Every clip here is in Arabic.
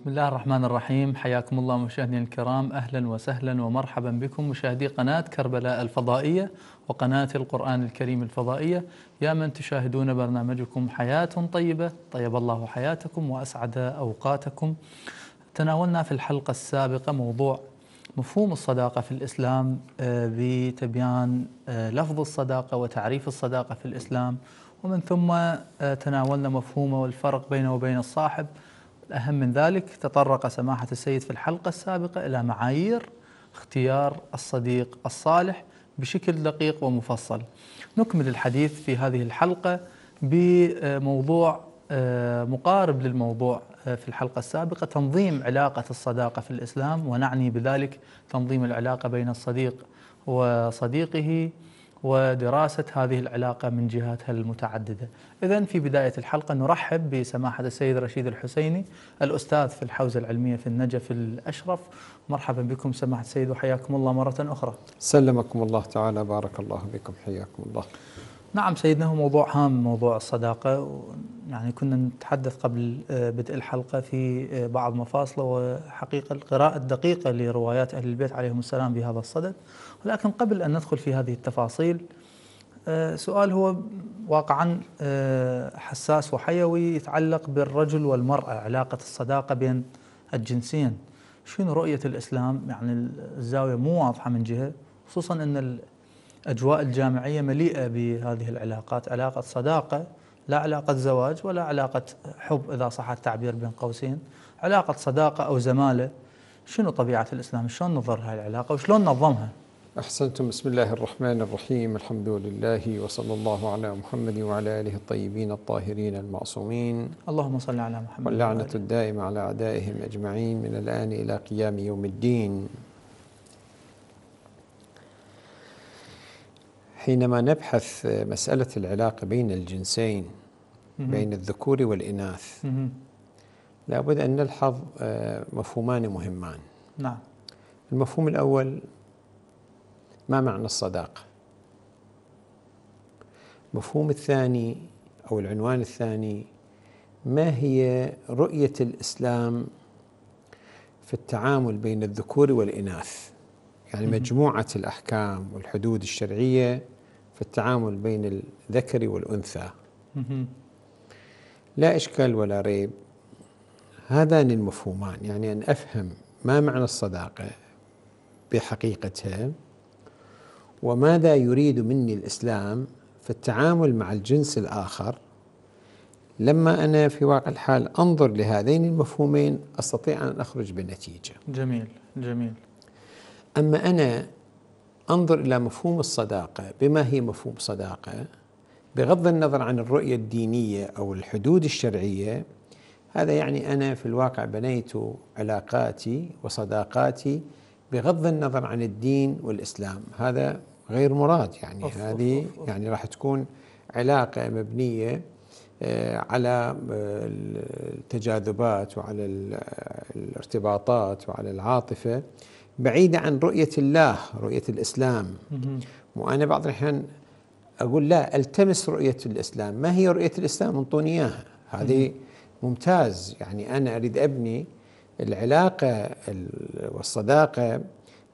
بسم الله الرحمن الرحيم. حياكم الله مشاهدينا الكرام، أهلا وسهلا ومرحبا بكم مشاهدي قناة كربلاء الفضائية وقناة القرآن الكريم الفضائية، يا من تشاهدون برنامجكم حياة طيبة، طيب الله حياتكم وأسعد أوقاتكم. تناولنا في الحلقة السابقة موضوع مفهوم الصداقة في الإسلام بتبيان لفظ الصداقة وتعريف الصداقة في الإسلام، ومن ثم تناولنا مفهومه والفرق بينه وبين الصاحب. الأهم من ذلك تطرق سماحة السيد في الحلقة السابقة إلى معايير اختيار الصديق الصالح بشكل دقيق ومفصل. نكمل الحديث في هذه الحلقة بموضوع مقارب للموضوع في الحلقة السابقة، تنظيم علاقة الصداقة في الإسلام، ونعني بذلك تنظيم العلاقة بين الصديق وصديقه ودراسة هذه العلاقة من جهاتها المتعددة. إذن في بداية الحلقة نرحب بسماحة السيد رشيد الحسيني، الأستاذ في الحوزة العلمية في النجف الأشرف. مرحبا بكم سماحة السيد وحياكم الله مرة أخرى. سلمكم الله تعالى، بارك الله بكم، حياكم الله. نعم سيدنا، هو موضوع هام، موضوع الصداقة، يعني كنا نتحدث قبل بدء الحلقة في بعض مفاصله وحقيقة القراءة الدقيقة لروايات أهل البيت عليهم السلام بهذا الصدد، ولكن قبل أن ندخل في هذه التفاصيل سؤال هو واقعا حساس وحيوي يتعلق بالرجل والمرأة، علاقة الصداقة بين الجنسين. شنو رؤية الإسلام؟ يعني الزاوية مو واضحة من جهة، خصوصا أن الأجواء الجامعية مليئة بهذه العلاقات، علاقة صداقة لا علاقة زواج ولا علاقة حب إذا صح التعبير بين قوسين، علاقة صداقة أو زمالة. شنو طبيعة الإسلام؟ شلون نظر هاي العلاقة وشلون نظمها؟ أحسنتم. بسم الله الرحمن الرحيم، الحمد لله وصلى الله على محمد وعلى آله الطيبين الطاهرين المعصومين، اللهم صل على محمد، واللعنة الدائمة على أعدائهم أجمعين من الآن إلى قيام يوم الدين. حينما نبحث مسألة العلاقة بين الجنسين، بين الذكور والإناث، لابد أن نلحظ مفهومان مهمان. نعم. المفهوم الأول، ما معنى الصداقة؟ المفهوم الثاني أو العنوان الثاني، ما هي رؤية الإسلام في التعامل بين الذكور والإناث؟ يعني مجموعة الأحكام والحدود الشرعية في التعامل بين الذكر والأنثى. لا إشكال ولا ريب، هذان المفهومان، يعني أن أفهم ما معنى الصداقة بحقيقتها وماذا يريد مني الإسلام في التعامل مع الجنس الآخر. لما أنا في واقع الحال أنظر لهذين المفهومين أستطيع أن أخرج بنتيجة. جميل جميل. أما أنا أنظر إلى مفهوم الصداقة، بما هي مفهوم صداقة بغض النظر عن الرؤية الدينية أو الحدود الشرعية، هذا يعني أنا في الواقع بنيت علاقاتي وصداقاتي بغض النظر عن الدين والإسلام، هذا غير مراد. يعني هذه يعني راح تكون علاقة مبنية على التجاذبات وعلى الارتباطات وعلى العاطفة، بعيدة عن رؤية الله، رؤية الإسلام. وأنا بعض الأحيان أقول لا، ألتمس رؤية الإسلام، ما هي رؤية الإسلام؟ انطوني إياها. هذه ممتاز، يعني أنا أريد أبني العلاقة والصداقة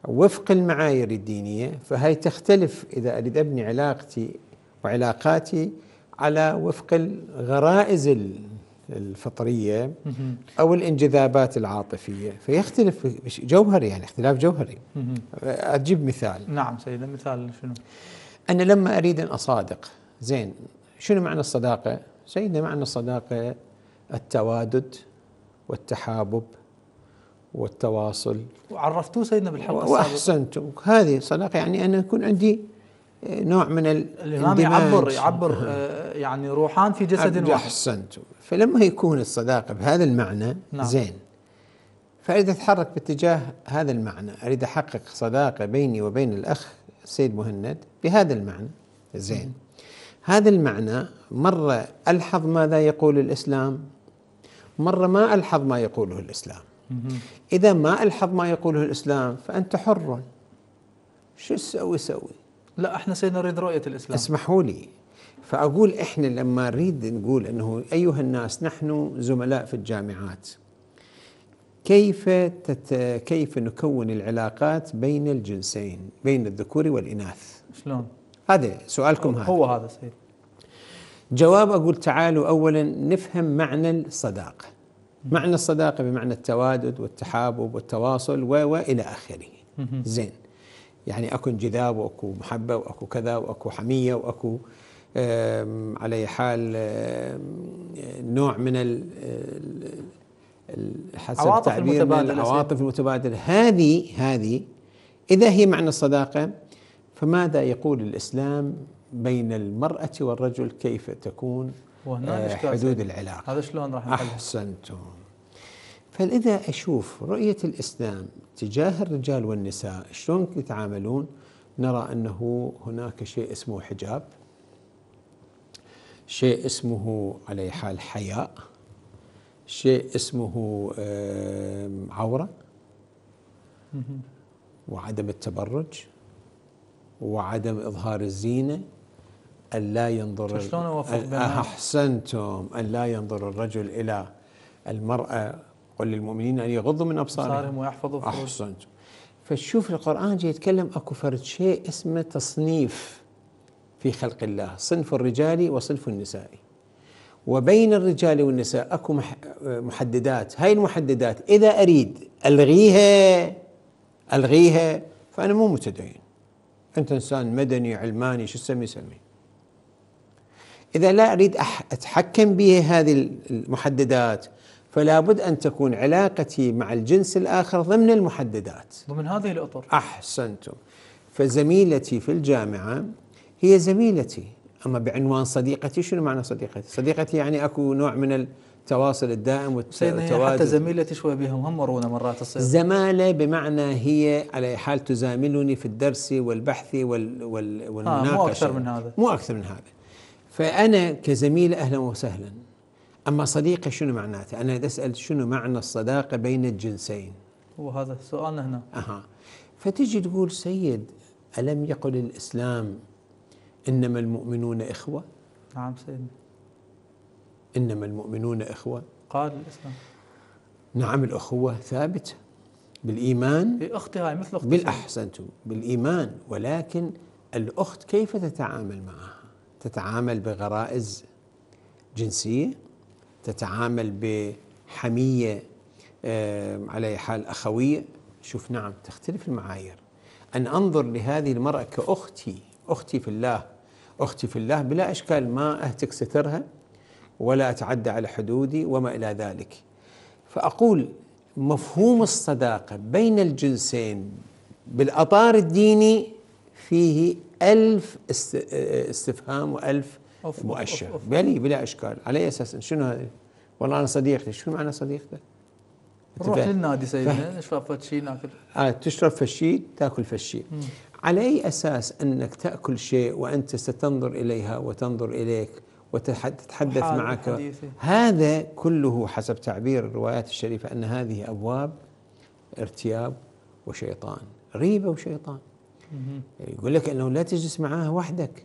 وفق المعايير الدينية، فهي تختلف إذا أريد أبني علاقتي وعلاقاتي على وفق الغرائز الفطرية أو الانجذابات العاطفية، فيختلف جوهري، يعني اختلاف جوهري. أجيب مثال. نعم سيدة، مثال شنو؟ أنا لما أريد أن أصادق، زين، شنو معنى الصداقة؟ سيدنا معنى الصداقة التوادد والتحابب والتواصل، وعرفتوه سيدنا بالحلقة السابقة. وأحسنتم، هذه صداقة، يعني أنا يكون عندي نوع من الإمام يعبر يعني روحان في جسد واحد. أحسنتم. فلما يكون الصداقة بهذا المعنى، نعم، زين، فأريد أتحرك باتجاه هذا المعنى، أريد أحقق صداقة بيني وبين الأخ السيد مهند بهذا المعنى، زين. هذا المعنى مرة ألحظ ماذا يقول الإسلام، مرة ما ألحظ ما يقوله الإسلام. إذا ما ألحظ ما يقوله الإسلام فأنت حر، شو تسوي سوي. لا احنا سنريد رؤية الإسلام، اسمحوا لي. فأقول احنا لما نريد نقول انه ايها الناس نحن زملاء في الجامعات، كيف نكون العلاقات بين الجنسين، بين الذكور والإناث؟ شلون؟ هذا سؤالكم هذا هو هذا سيد. جواب أقول تعالوا أولا نفهم معنى الصداقة. معنى الصداقة بمعنى التوادد والتحابب والتواصل وإلى آخره. زين، يعني أكو انجذاب وأكو محبة وأكو كذا وأكو حمية وأكو على حال نوع من العواطف المتبادلة. العواطف المتبادلة هذه إذا هي معنى الصداقة، فماذا يقول الإسلام بين المرأة والرجل كيف تكون حدود العلاقة؟ هذا شلون راح نحل؟ أحسنتم. فإذا أشوف رؤية الإسلام تجاه الرجال والنساء شلون يتعاملون، نرى أنه هناك شيء اسمه حجاب، شيء اسمه على حال حياء، شيء اسمه عورة وعدم التبرج وعدم إظهار الزينة، ألا ينظر أحسنتم ألا ينظر الرجل إلى المرأة، قل للمؤمنين أن يغضوا من أبصارهم ويحفظوا فروجهم. أحسنتم. فشوف القرآن جاي يتكلم أكو فرد شيء اسمه تصنيف في خلق الله، صنف الرجال وصنف النساء، وبين الرجال والنساء أكو محددات. هاي المحددات إذا أريد ألغيها فأنا مو متدين، أنت إنسان مدني علماني شو تسمي سمي. إذا لا أريد أتحكم بها هذه المحددات، فلا بد أن تكون علاقتي مع الجنس الآخر ضمن المحددات، ضمن هذه الأطر. أحسنتم. فزميلتي في الجامعة هي زميلتي، أما بعنوان صديقتي شنو معنى صديقتي؟ صديقتي يعني أكو نوع من التواصل الدائم والتواجد. حتى زميلتي شوي بها مهمرونا مرات الصيف. زمالة بمعنى هي على حال تزاملني في الدرس والبحث والمناقشة. مو أكثر من هذا. فأنا كزميلة أهلا وسهلا. أما صديقة شنو معناته؟ أنا أسأل شنو معنى الصداقة بين الجنسين؟ وهذا سؤالنا هنا. فتجي تقول سيد ألم يقل الإسلام إنما المؤمنون إخوة؟ نعم سيدنا. إنما المؤمنون إخوة. قال الإسلام. نعم الأخوة ثابتة بالإيمان. أختي هاي مثل أختي. بالأحسنتم بالإيمان، ولكن الأخت كيف تتعامل معها؟ تتعامل بغرائز جنسية، تتعامل بحمية على حال أخوية. شوف نعم تختلف المعايير. أن أنظر لهذه المرأة كأختي، أختي في الله، أختي في الله بلا إشكال، ما أهتك سترها ولا أتعدى على حدودي وما إلى ذلك. فأقول مفهوم الصداقة بين الجنسين بالأطار الديني فيه 1000 استفهام و1000 مؤشر. بلي بلا إشكال. على أساس شنو هذا؟ والله أنا صديقتي، شنو معنى صديقتك؟ نروح للنادي سيدنا، نشرب فشي ناكل. تشرب فشي تاكل فشي. على أي أساس أنك تأكل شيء وأنت ستنظر إليها وتنظر إليك وتتحدث معك حديثي. هذا كله حسب تعبير الروايات الشريفة أن هذه أبواب ارتياب وشيطان، ريبة وشيطان. يقول لك أنه لا تجلس معها وحدك،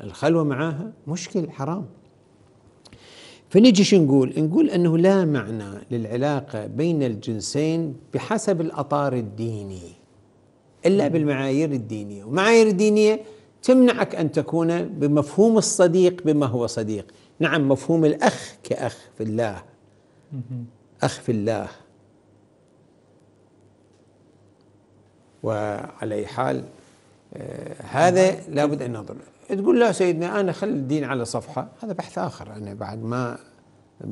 الخلوة معها مشكل حرام. فنجي شو نقول؟ نقول أنه لا معنى للعلاقة بين الجنسين بحسب الأطار الديني إلا بالمعايير الدينية، والمعايير الدينية تمنعك أن تكون بمفهوم الصديق بما هو صديق. نعم مفهوم الأخ كأخ في الله، أخ في الله، وعلى حال هذا لابد أن ننظر. تقول لا سيدنا أنا خل الدين على صفحة، هذا بحث آخر. أنا بعد ما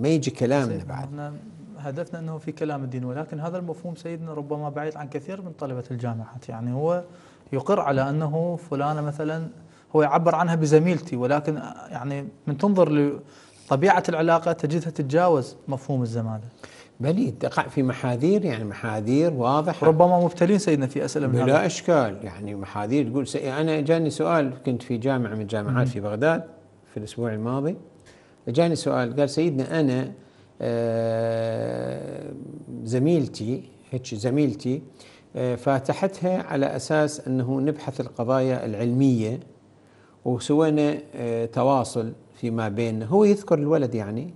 يجي كلامنا بعد، هدفنا أنه في كلام الدين، ولكن هذا المفهوم سيدنا ربما بعيد عن كثير من طلبة الجامعات. يعني هو يقر على أنه فلانة مثلا هو يعبر عنها بزميلتي، ولكن يعني من تنظر لطبيعة العلاقة تجدها تتجاوز مفهوم الزمالة، بل تقع في محاذير، يعني محاذير واضحة. ربما مبتلين سيدنا في أسئلة من بلا أشكال، يعني محاذير. تقول أنا جاني سؤال، كنت في جامعة من الجامعات في بغداد في الأسبوع الماضي، جاني سؤال قال سيدنا أنا زميلتي فاتحتها على أساس أنه نبحث القضايا العلمية وسوينا تواصل فيما بيننا، هو يذكر الولد يعني،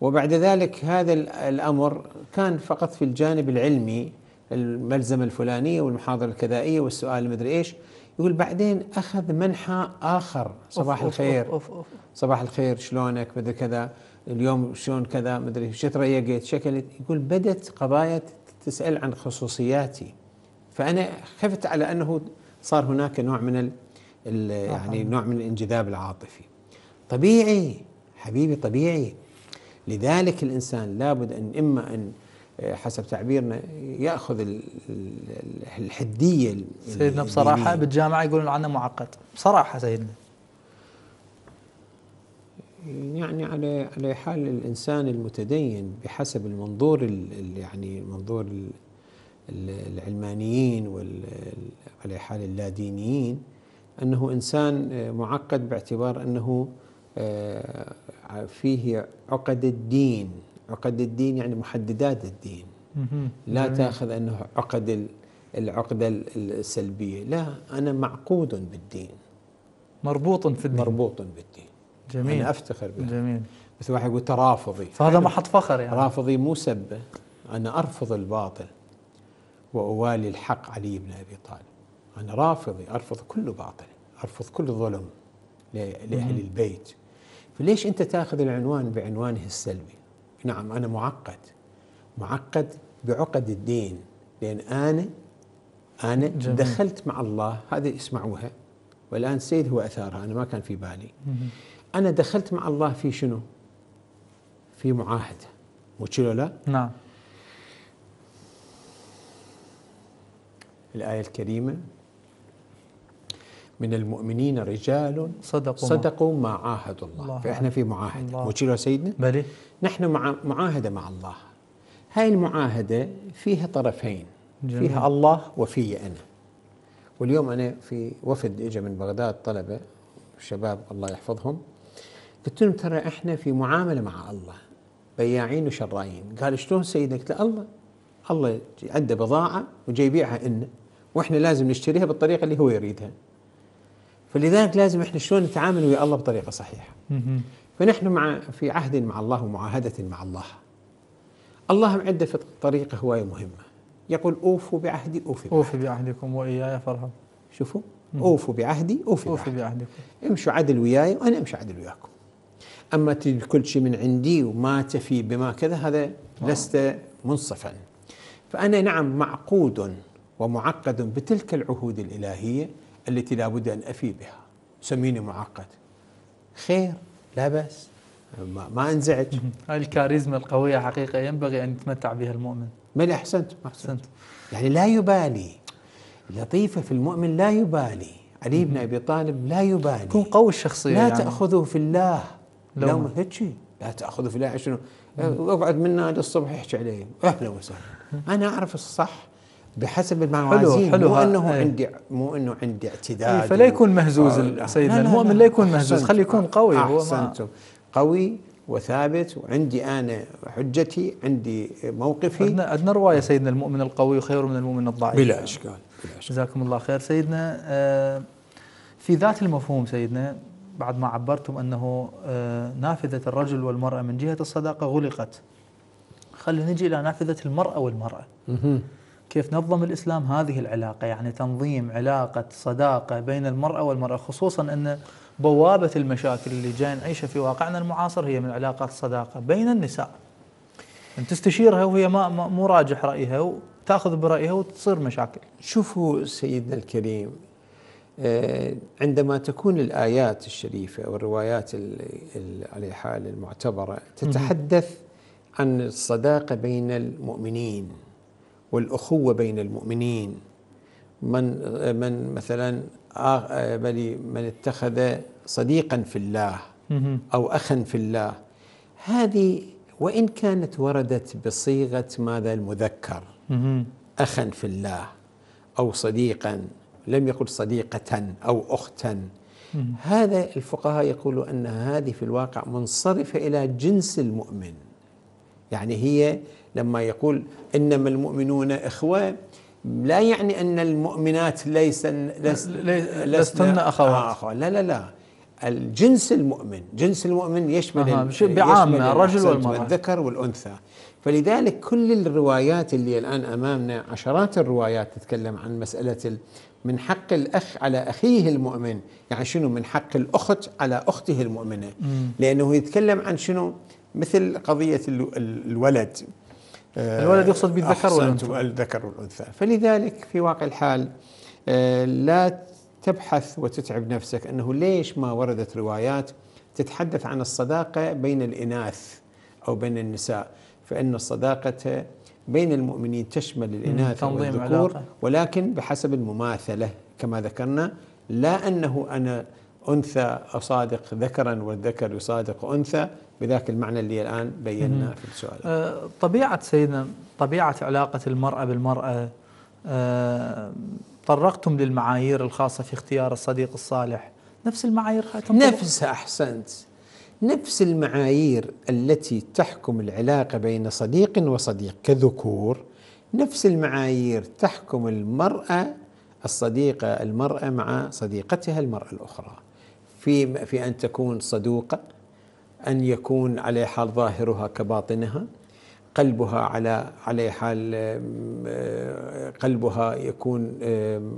وبعد ذلك هذا الأمر كان فقط في الجانب العلمي، الملزمة الفلانية والمحاضرة الكذائية والسؤال المدري إيش، يقول بعدين أخذ منحى آخر، صباح الخير صباح الخير شلونك مدري كذا، اليوم شلون كذا مدري شو تريقت شكلت، يقول بدت قضايا تسأل عن خصوصياتي، فأنا خفت على أنه صار هناك نوع من يعني نوع من الانجذاب العاطفي. طبيعي حبيبي طبيعي، لذلك الإنسان لابد أن إما أن حسب تعبيرنا يأخذ الحدية. سيدنا بصراحة بالجامعة يقولون عنه معقد بصراحة سيدنا، يعني على حال الإنسان المتدين بحسب المنظور يعني منظور العلمانيين وعلى حال اللادينيين أنه إنسان معقد باعتبار أنه فيه عقد الدين، عقد الدين يعني محددات الدين، لا تأخذ أنه العقدة السلبية، لا أنا معقود بالدين، مربوط في الدين، مربوط بالدين. جميل. أنا أفتخر بها. جميل. مثل واحد يقول ترافضي، فهذا محط فخر يعني. رافضي مو سبة، أنا أرفض الباطل وأوالي الحق، علي بن أبي طالب، أنا رافضي أرفض كل باطل، أرفض كل ظلم لأهل البيت، فليش أنت تأخذ العنوان بعنوانه السلبي؟ نعم أنا معقد بعقد الدين، لأن أنا جميل. دخلت مع الله، هذه اسمعوها والآن السيد هو أثارها، أنا ما كان في بالي. أنا دخلت مع الله في شنو؟ في معاهدة، مو كذا؟ لا؟ نعم. الآية الكريمة من المؤمنين رجال صدقوا ما عاهدوا الله، فإحنا في معاهدة، مو كذا سيدنا؟ بلي. نحن مع معاهدة مع الله، هاي المعاهدة فيها طرفين، جميل. فيها الله وفي أنا. واليوم أنا في وفد إجا من بغداد، طلبة شباب الله يحفظهم، قلت لهم ترى إحنا في معاملة مع الله، بياعين وشرايين. قال شلون سيدنا؟ قلت له الله عنده بضاعة وجاي يبيعها إلنا، وإحنا لازم نشتريها بالطريقة اللي هو يريدها، فلذلك لازم إحنا شلون نتعامل ويا الله بطريقة صحيحة. فنحن في عهد مع الله ومعاهدة مع الله. الله عنده في طريقة هواية مهمة، يقول أوفوا بعهدي أوفوا بعهدكم وإياي فرهبون. شوفوا، أوفوا بعهدي أوفوا بعهدكم، امشوا عدل وياي وأنا أمشي عدل وياكم. أما تجد كل شيء من عندي وما تفي بما كذا، هذا لست منصفا. فأنا نعم معقود ومعقد بتلك العهود الإلهية التي لا بد أن أفي بها، سميني معقد خير لا بأس، ما أنزعج. الكاريزما القوية حقيقة ينبغي أن يتمتع بها المؤمن. ملي أحسنت. يعني لا يبالي، لطيفة في المؤمن لا يبالي، علي بن أبي طالب لا يبالي، يكون قوي الشخصية، لا يعني تأخذه في الله لو هيك، لا تأخذه في الله عشان أقعد منا للصبح يحكي عليه أهلا وسهلا. أنا أعرف الصح بحسب الموازين، مو أنه عندي اعتداد، فلا يكون مهزوز سيدنا المؤمن، لا يكون مهزوز، خليه يكون قوي. أحسنتم، قوي وثابت، وعندي أنا حجتي، عندي موقفي. أدنى رواية سيدنا المؤمن القوي خير من المؤمن الضعيف، بلا إشكال. جزاكم الله خير سيدنا. في ذات المفهوم سيدنا، بعد ما عبرتم أنه نافذة الرجل والمرأة من جهة الصداقة غلقت، خلينا نجي إلى نافذة المرأة والمرأة. كيف نظم الإسلام هذه العلاقة؟ يعني تنظيم علاقة صداقة بين المرأة والمرأة، خصوصاً أن بوابة المشاكل اللي جاي نعيشها في واقعنا المعاصر هي من علاقات الصداقة بين النساء، أن تستشيرها وهي مو راجح رأيها وتأخذ برأيها وتصير مشاكل. شوفوا سيدنا الكريم، عندما تكون الآيات الشريفة والروايات على حال المعتبرة تتحدث عن الصداقة بين المؤمنين والأخوة بين المؤمنين، من مثلا من اتخذ صديقا في الله أو أخا في الله، هذه وإن كانت وردت بصيغة ماذا؟ المذكر، أخا في الله أو صديقا، لم يقل صديقة أو أختا، هذا الفقهاء يقولوا أن هذه في الواقع منصرفة إلى جنس المؤمن، يعني هي لما يقول إنما المؤمنون إخوة لا يعني أن المؤمنات لستن أخوات، لا لا لا، الجنس المؤمن، جنس المؤمن يشمل بعامة الرجل والمرأة، الذكر والأنثى. فلذلك كل الروايات اللي الآن أمامنا عشرات الروايات تتكلم عن مسألة من حق الأخ على أخيه المؤمن، يعني شنو من حق الأخت على أخته المؤمنة، لأنه يتكلم عن شنو مثل قضية الولد، الولد يقصد بالذكر والأنثى. فلذلك في واقع الحال لا تبحث وتتعب نفسك أنه ليش ما وردت روايات تتحدث عن الصداقة بين الإناث أو بين النساء، فإن الصداقة بين المؤمنين تشمل الإناث والذكور، ولكن بحسب المماثلة كما ذكرنا، لا أنه أنا أنثى أصادق ذكرا والذكر يصادق أنثى بذاك المعنى اللي الآن بيناه في السؤال. طبيعة سيدنا طبيعة علاقة المرأة بالمرأة، طرقتم للمعايير الخاصة في اختيار الصديق الصالح، نفس المعايير نفسها، أحسنت، نفس المعايير التي تحكم العلاقة بين صديق وصديق كذكور، نفس المعايير تحكم المرأة الصديقة المرأة مع صديقتها المرأة الأخرى، في أن تكون صدوقة، أن يكون على حال ظاهرها كباطنها، قلبها على حال قلبها يكون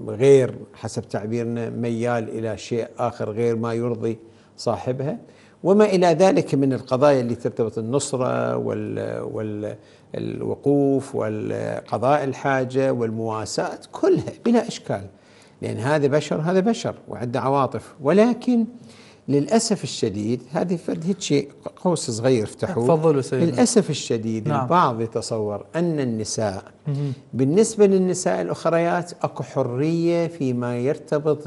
غير حسب تعبيرنا ميال إلى شيء آخر غير ما يرضي صاحبها، وما إلى ذلك من القضايا اللي ترتبط النصرة والوقوف والقضاء الحاجة والمواساة كلها بلا إشكال، لأن هذا بشر، هذا بشر وعنده عواطف. ولكن للأسف الشديد هذه فد شيء قوس صغير افتحوه، للأسف الشديد البعض يتصور أن النساء بالنسبة للنساء الأخريات أكو حرية فيما يرتبط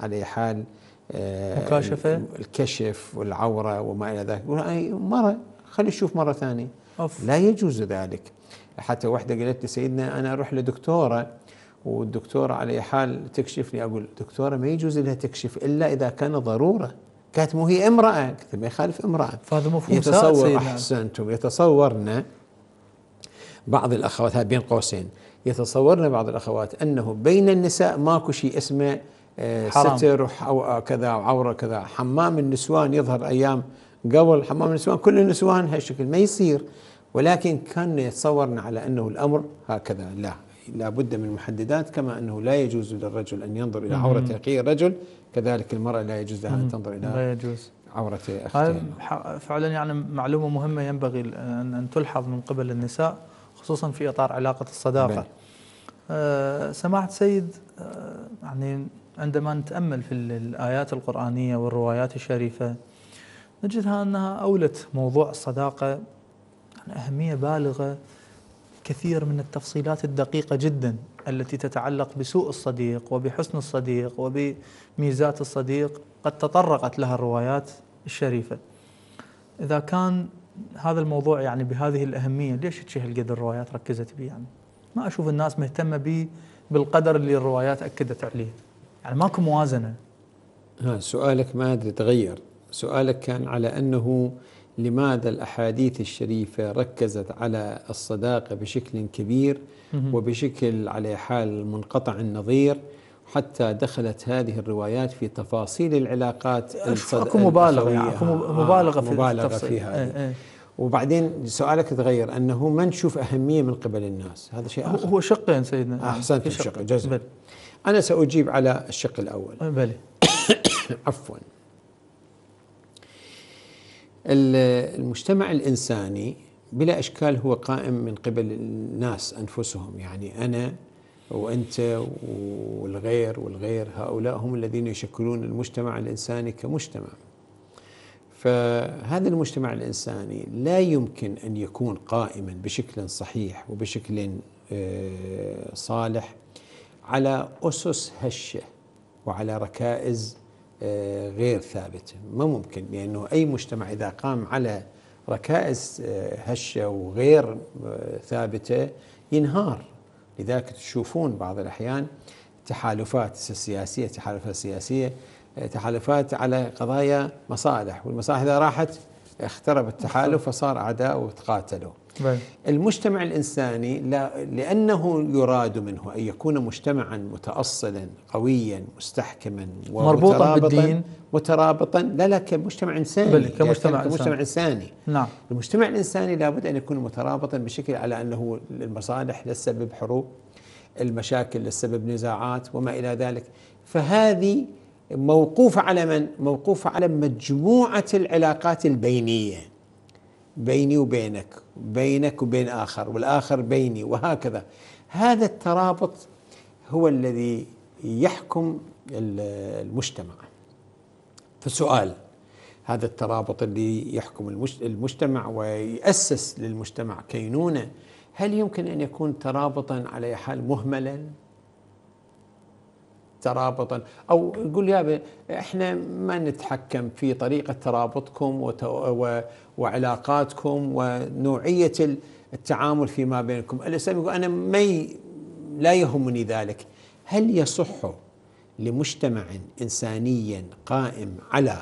على حال مكاشفة الكشف والعورة وما إلى ذلك، مرة خلي نشوف مرة ثانية، لا يجوز ذلك. حتى واحدة قالت لي سيدنا أنا أروح لدكتورة والدكتورة على حال تكشفني، أقول دكتورة ما يجوز لها تكشف إلا إذا كان ضرورة، كانت مو هي امرأة، كنت ما يخالف امرأة. فهذا مفهوم سيدنا أحسنتم، يتصورنا بعض الأخوات، هذا بين قوسين، يتصورن بعض الأخوات أنه بين النساء ماكو شيء اسمه ستر أو كذا أو عورة كذا، حمام النسوان يظهر أيام قبل حمام النسوان كل النسوان هالشكل، ما يصير. ولكن كان يتصورن على أنه الأمر هكذا، لا بد من محددات، كما أنه لا يجوز للرجل أن ينظر إلى عورة أخيه الرجل، كذلك المرأة لا يجوز لها أن تنظر إلى عورة أختها. فعلا يعني معلومة مهمة ينبغي أن تلحظ من قبل النساء، خصوصا في إطار علاقة الصداقة. سمعت سيد، يعني عندما نتأمل في الآيات القرآنية والروايات الشريفة نجدها أنها أولت موضوع الصداقة أهمية بالغة، كثير من التفصيلات الدقيقة جدا التي تتعلق بسوء الصديق وبحسن الصديق وبميزات الصديق قد تطرقت لها الروايات الشريفة. إذا كان هذا الموضوع يعني بهذه الأهمية، ليش تشهر القدر الروايات ركزت به؟ يعني ما أشوف الناس مهتمة به بالقدر اللي الروايات أكدت عليه، يعني ماكو موازنة. سؤالك ما تغير، سؤالك كان على أنه لماذا الأحاديث الشريفة ركزت على الصداقة بشكل كبير وبشكل على حال منقطع النظير، حتى دخلت هذه الروايات في تفاصيل العلاقات مبالغة فيها. وبعدين سؤالك تغير أنه ما نشوف أهمية من قبل الناس، هذا شيء آخر. هو شقين سيدنا. أحسنت، شق جزء. أنا سأجيب على الشق الأول. عفوا. المجتمع الإنساني بلا إشكال هو قائم من قبل الناس أنفسهم، يعني أنا وأنت والغير، هؤلاء هم الذين يشكلون المجتمع الإنساني كمجتمع. فهذا المجتمع الإنساني لا يمكن أن يكون قائما بشكل صحيح وبشكل صالح على أسس هشة وعلى ركائز غير ثابتة، ما ممكن، لأنه أي مجتمع إذا قام على ركائز هشة وغير ثابتة ينهار. لذلك تشوفون بعض الأحيان تحالفات سياسية، تحالفات سياسية، تحالفات على قضايا مصالح، والمصالح إذا راحت اخترب التحالف فصار أعداء وتقاتلوا. المجتمع الإنساني لأنه يراد منه أن يكون مجتمعا متأصلا قويا مستحكما مربوطا بالدين مترابطا، لا لا كمجتمع إنساني، كمجتمع إنساني. نعم. المجتمع الإنساني لابد أن يكون مترابطا بشكل على أنه المصالح لا تسبب حروب، المشاكل لا تسبب نزاعات وما إلى ذلك. فهذه موقوفة على من؟ موقوفة على مجموعة العلاقات البينية، بيني وبينك، بينك وبين آخر، والآخر بيني، وهكذا. هذا الترابط هو الذي يحكم المجتمع. فالسؤال، هذا الترابط اللي يحكم المجتمع ويأسس للمجتمع كينونة، هل يمكن أن يكون ترابطا على حال مهملا؟ ترابطا، أو يقول يا إحنا ما نتحكم في طريقة ترابطكم وعلاقاتكم ونوعية التعامل فيما بينكم. الإسلام يقول أنا لا يهمني ذلك. هل يصح لمجتمع إنساني قائم على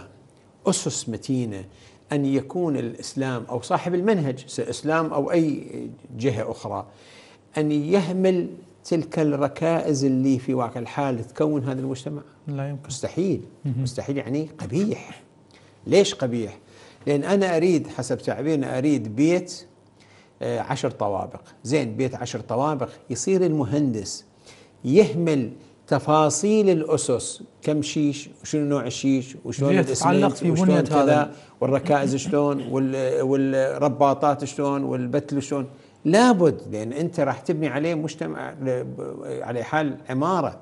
أسس متينة أن يكون الإسلام أو صاحب المنهج الإسلام أو أي جهة أخرى أن يهمل تلك الركائز اللي في واقع الحال تكون هذا المجتمع؟ لا يمكن، مستحيل. مستحيل يعني قبيح. ليش قبيح؟ لأن أنا أريد حسب تعبيرنا أريد بيت 10 طوابق، زين، بيت 10 طوابق، يصير المهندس يهمل تفاصيل الأسس، كم شيش وشنو نوع الشيش وشلون الإسمنت وشلون كذا والركائز شلون والرباطات شلون والبتل شلون. لابد، لأن أنت راح تبني عليه مجتمع، على حال عمارة،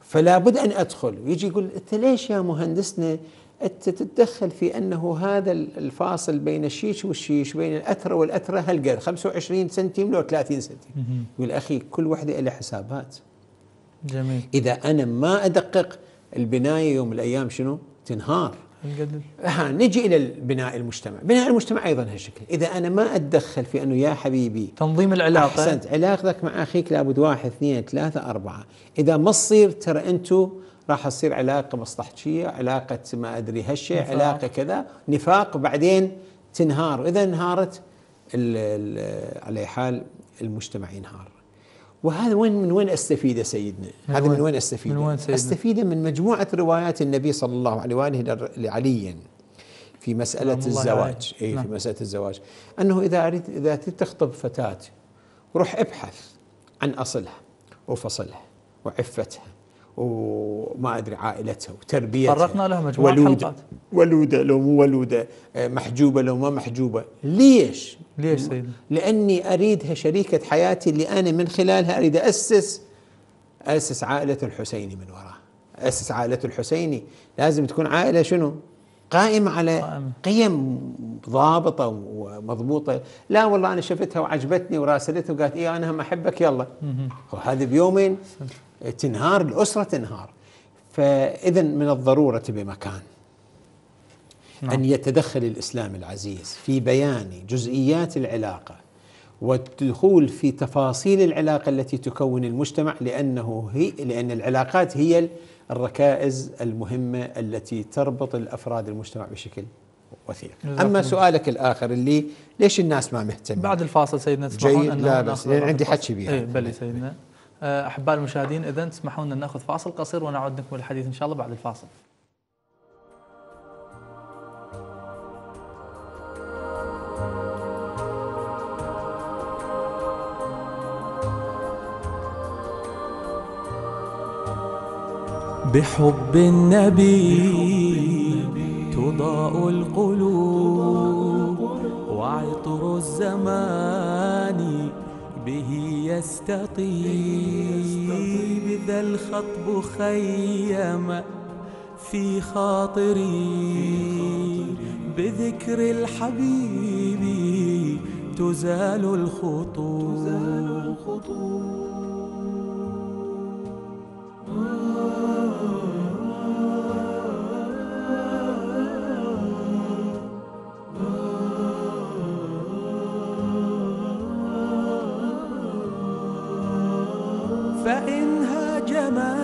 فلا بد أن أدخل. ويجي يقول أنت ليش يا مهندسنا أنت تتدخل في أنه هذا الفاصل بين الشيش والشيش، بين الأترة والأترة، هالقد 25 سنتيم لو 30 سنتيم؟ يقول أخي كل وحدة إلى حسابات. جميل. إذا أنا ما أدقق البناية يوم الأيام شنو؟ تنهار. نجي إلى بناء المجتمع. بناء المجتمع أيضا هالشكل، إذا أنا ما أتدخل في أنه يا حبيبي تنظيم العلاقة، أحسنت، علاقتك مع أخيك لابد 1 2 3 4، إذا ما تصير ترى أنتو راح تصير علاقة مصلحجية، علاقة ما أدري هالشيء، علاقة كذا، نفاق، وبعدين تنهار. وإذا انهارت على حال المجتمع ينهار. وهذا وين من وين أستفيد سيدنا؟ هذا من وين أستفيد؟ أستفيد من مجموعة روايات النبي صلى الله عليه وآله لعلي في مسألة الزواج. أي في مسألة الزواج أنه إذا تخطب فتاة روح ابحث عن أصلها وفصلها وعفتها وما أدري عائلتها وتربيتها، فرقنا لها مجموعة حلقات، ولودة لو مو ولودة، محجوبة لو ما محجوبة. ليش؟ ليش سيدي؟ لأني أريدها شريكة حياتي اللي أنا من خلالها أريد أسس عائلة الحسيني من وراها، أسس عائلة الحسيني. لازم تكون عائلة شنو؟ قائمة على قيم ضابطة ومضبوطة. لا والله أنا شفتها وعجبتني وراسلتها وقالت إيه أنا هم أحبك يلا، وهذا بيومين تنهار الأسرة، تنهار. فإذا من الضرورة بمكان أن يتدخل الإسلام العزيز في بيان جزئيات العلاقة والدخول في تفاصيل العلاقة التي تكون المجتمع، لأن العلاقات هي الركائز المهمة التي تربط الأفراد المجتمع بشكل وثيق. أما سؤالك الآخر اللي ليش الناس ما مهتمين، بعد الفاصل سيدنا تسمحون أن لا بس لأن عندي حكي بها. إيه بلي سيدنا. أحباء المشاهدين، إذن تسمحون أن نأخذ فاصل قصير ونعود نكمل الحديث إن شاء الله بعد الفاصل. بحب النبي تضاء القلوب وعطر الزمان به يستطيب، ذا الخطب خيم في خاطري بذكر الحبيب تزال الخطوب. فإن هاجما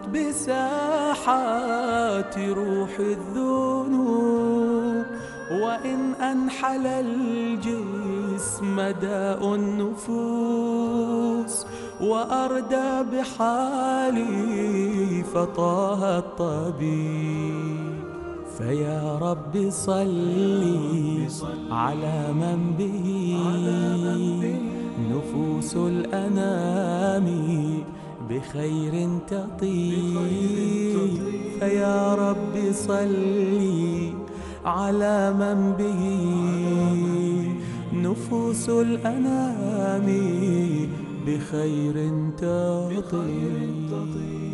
ضاقت بساحات روح الذنوب، وإن أنحل الجسم داء النفوس، وأردى بحالي فطاها الطبيب. فيا رب صلي على من به نفوس الأنام بخير تطيب. فيا رب صلي على من به نفوس الأنام بخير تطيب.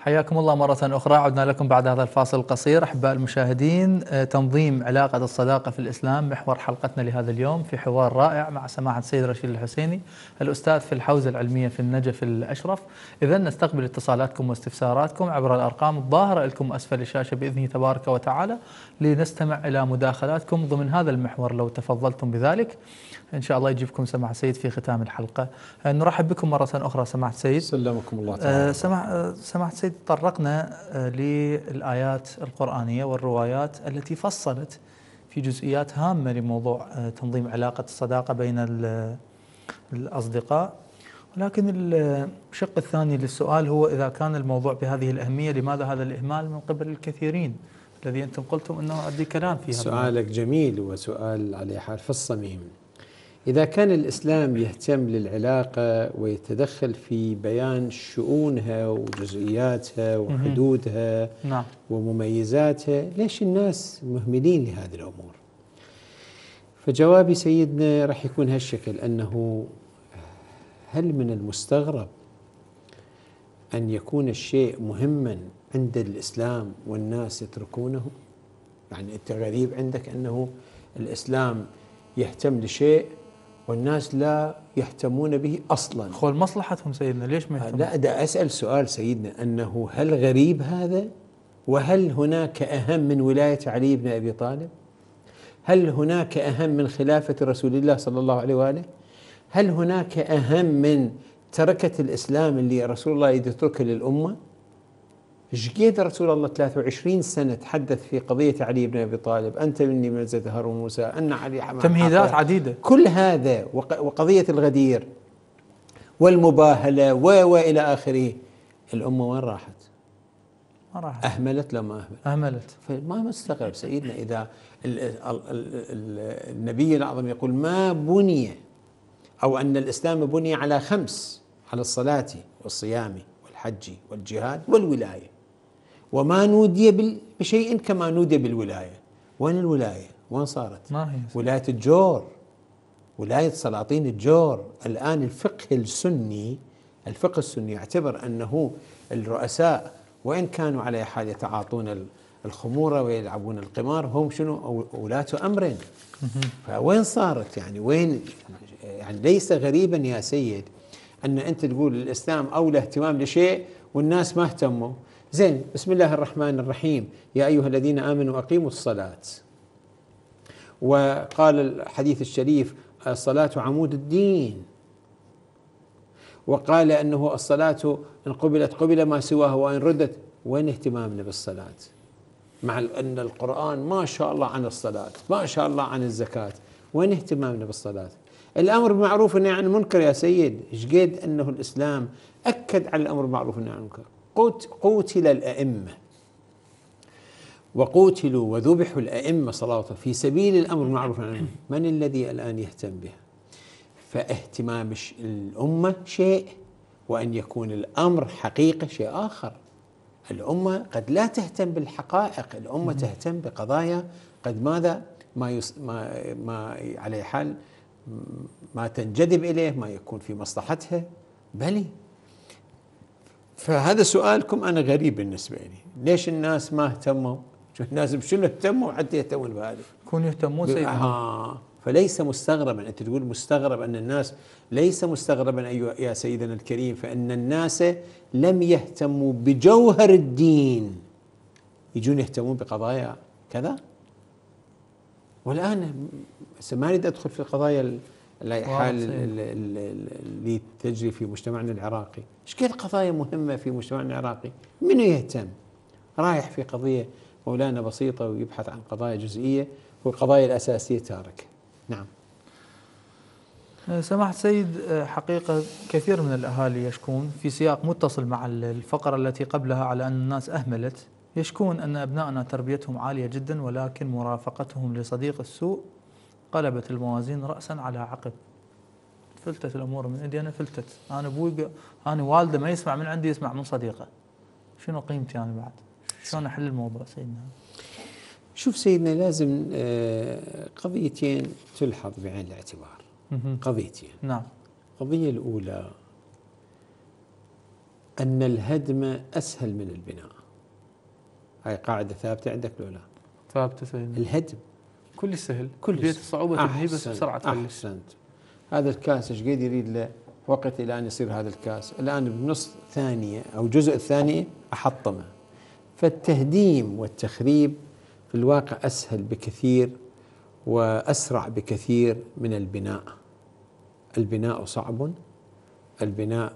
حياكم الله مرة أخرى، عدنا لكم بعد هذا الفاصل القصير. أحباء المشاهدين، تنظيم علاقة الصداقة في الإسلام محور حلقتنا لهذا اليوم، في حوار رائع مع سماحة السيد رشيد الحسيني الأستاذ في الحوزة العلمية في النجف الأشرف. إذا نستقبل اتصالاتكم واستفساراتكم عبر الأرقام الظاهرة لكم أسفل الشاشة بإذنه تبارك وتعالى، لنستمع إلى مداخلاتكم ضمن هذا المحور لو تفضلتم بذلك. إن شاء الله يجيبكم سماحة السيد في ختام الحلقة. نرحب بكم مرة أخرى سماحة السيد. سلمكم الله تعالى. سماحة السيد، تطرقنا للآيات القرآنية والروايات التي فصلت في جزئيات هامة لموضوع تنظيم علاقة الصداقة بين الأصدقاء، ولكن الشق الثاني للسؤال هو إذا كان الموضوع بهذه الأهمية، لماذا هذا الإهمال من قبل الكثيرين الذي أنتم قلتم أنه أدي كلام فيها؟ سؤالك جميل وسؤال على حرف الصميم. إذا كان الإسلام يهتم للعلاقة ويتدخل في بيان شؤونها وجزئياتها وحدودها ومميزاتها، ليش الناس مهملين لهذه الأمور؟ فجوابي سيدنا راح يكون هالشكل، أنه هل من المستغرب أن يكون الشيء مهما عند الإسلام والناس يتركونه؟ يعني أنت غريب عندك أنه الإسلام يهتم لشيء والناس لا يهتمون به أصلاً. خل مصلحتهم سيدنا، ليش ما يهتمون؟ لا، ده أسأل سؤال سيدنا، أنه هل غريب هذا؟ وهل هناك أهم من ولاية علي بن أبي طالب؟ هل هناك أهم من خلافة رسول الله صلى الله عليه وآله؟ هل هناك أهم من تركة الإسلام اللي رسول الله يتركه للأمة؟ شقد رسول الله 23 سنة تحدث في قضية علي بن أبي طالب، أنت مني منزل هارون موسى، أن علي حمام، تمهيدات عديدة، كل هذا وقضية الغدير والمباهلة وإلى آخره. الأمة وين راحت؟ ما راحت، أهملت. لما أهملت فما مستغرب سيدنا إذا النبي الأعظم يقول ما بني، أو أن الإسلام بني على خمس، على الصلاة والصيام والحج والجهاد والولاية، وما نودي بشيء كما نودي بالولاية. وين الولاية؟ وين صارت؟ ما هي ولاية الجور، ولاية سلاطين الجور. الآن الفقه السني، الفقه السني يعتبر أنه الرؤساء وإن كانوا على حال يتعاطون الخمورة ويلعبون القمار، هم شنو؟ ولاة أمرين. فوين صارت يعني؟ وين يعني؟ ليس غريبا يا سيد أن أنت تقول الإسلام أولى اهتمام لشيء والناس ما اهتموا. زين، بسم الله الرحمن الرحيم، يا أيها الذين آمنوا أقيموا الصلاة. وقال الحديث الشريف الصلاة عمود الدين، وقال أنه الصلاة إن قبلت قبل ما سواها وإن ردت. وين اهتمامنا بالصلاة؟ مع أن القرآن ما شاء الله عن الصلاة، ما شاء الله عن الزكاة، وين اهتمامنا بالصلاة؟ الأمر بالمعروف والنهي عن المنكر يا سيد، شقد أنه الإسلام أكد على الأمر بالمعروف والنهي عن المنكر. قتل الأئمة، وقتلوا وذبحوا الأئمة صلواتهم في سبيل الأمر بالمعروف والنهي عن المنكر. من الذي الآن يهتم بها؟ فاهتمام الأمة شيء، وأن يكون الأمر حقيقة شيء آخر. الأمة قد لا تهتم بالحقائق، الأمة تهتم بقضايا قد ماذا ما على حال ما تنجذب إليه، ما يكون في مصلحتها. بلي، فهذا سؤالكم أنا غريب بالنسبة لي، ليش الناس ما اهتموا؟ الناس بشنو اهتموا حتى يهتمون بهذا؟ يكونوا يهتمون سيدنا. فليس مستغربا، أنت تقول مستغرب أن الناس، ليس مستغربا يا سيدنا الكريم، فإن الناس لم يهتموا بجوهر الدين، يجون يهتمون بقضايا كذا. والآن ما أريد أدخل في القضايا الحال اللي تجري في مجتمعنا العراقي، ايش كثر قضايا مهمه في مجتمعنا العراقي، منو يهتم؟ رايح في قضيه مولانا بسيطه ويبحث عن قضايا جزئيه والقضايا الاساسيه تاركه. نعم. سماحة السيد، حقيقة كثير من الأهالي يشكون في سياق متصل مع الفقرة التي قبلها على أن الناس أهملت، يشكون أن أبنائنا تربيتهم عالية جدا ولكن مرافقتهم لصديق السوء قلبت الموازين رأسا على عقب، فلتت الأمور من إيدي. أنا فلتت، أنا أبوي، أنا والده ما يسمع من عندي، يسمع من صديقه، شنو قيمتي أنا بعد؟ شلون أحل الموضوع سيدنا؟ شوف سيدنا، لازم قضيتين تلحظ بعين الاعتبار، قضيتين. نعم. القضية الأولى أن الهدم أسهل من البناء، هاي قاعدة ثابتة عندك لو لا؟ ثابتة سيدنا. الهدم كل سهل، كل بيت الصعوبة تنهي بس بسرعة تخلص. أحسنت. هذا الكاس ايش قد يريد له وقت إلى أن يصير هذا الكاس، الآن بنص ثانية أو جزء ثانية أحطمه. فالتهديم والتخريب في الواقع أسهل بكثير وأسرع بكثير من البناء. البناء صعب، البناء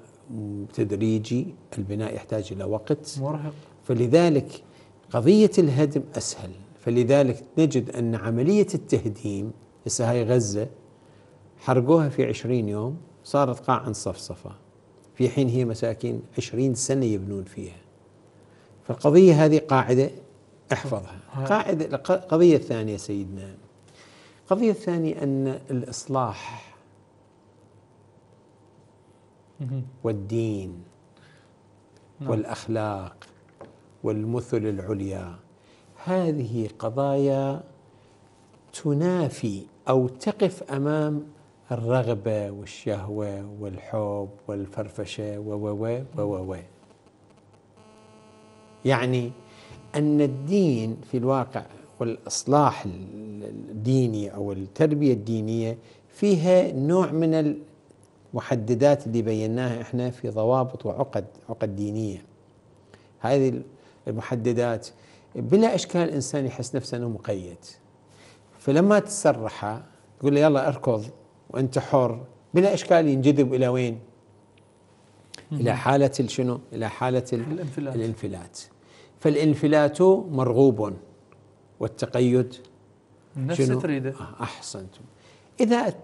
تدريجي، البناء يحتاج إلى وقت مرهق، فلذلك قضية الهدم أسهل. فلذلك نجد أن عملية التهديم، هسه هاي غزة حرقوها في 20 يوم صارت قاعا صفصفة، في حين هي مساكين 20 سنة يبنون فيها. فالقضية هذه قاعدة احفظها. قاعدة. القضية الثانية سيدنا، القضية الثانية أن الإصلاح والدين والأخلاق والمثل العليا هذه قضايا تنافي أو تقف أمام الرغبة والشهوة والحب والفرفشة و يعني أن الدين في الواقع والإصلاح الديني أو التربية الدينية فيها نوع من المحددات اللي بيناها إحنا في ضوابط وعقد، عقد دينية. هذه المحددات بلا إشكال الإنسان يحس نفسه أنه مقيد، فلما تسرحه تقول له يلا أركض وأنت حر، بلا إشكال ينجذب إلى وين؟ إلى حالة الشنو؟ إلى حالة الانفلات. فالانفلات مرغوب والتقيد نفس تريده. أحسنتم. إذا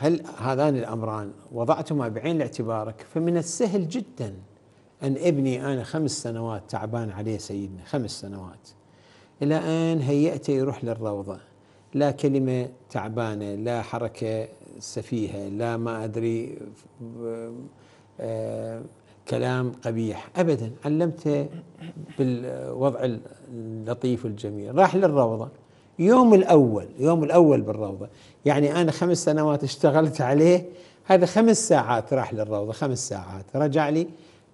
هل هذان الأمران وضعتما بعين اعتبارك، فمن السهل جدا أن ابني أنا 5 سنوات تعبان عليه سيدنا، 5 سنوات إلى أن هيئته يروح للروضة، لا كلمة تعبانة، لا حركة سفيهة، لا ما أدري كلام قبيح أبدا، علمته بالوضع اللطيف والجميل. راح للروضة يوم الأول بالروضة، يعني أنا 5 سنوات اشتغلت عليه، هذا 5 ساعات راح للروضة، 5 ساعات رجع لي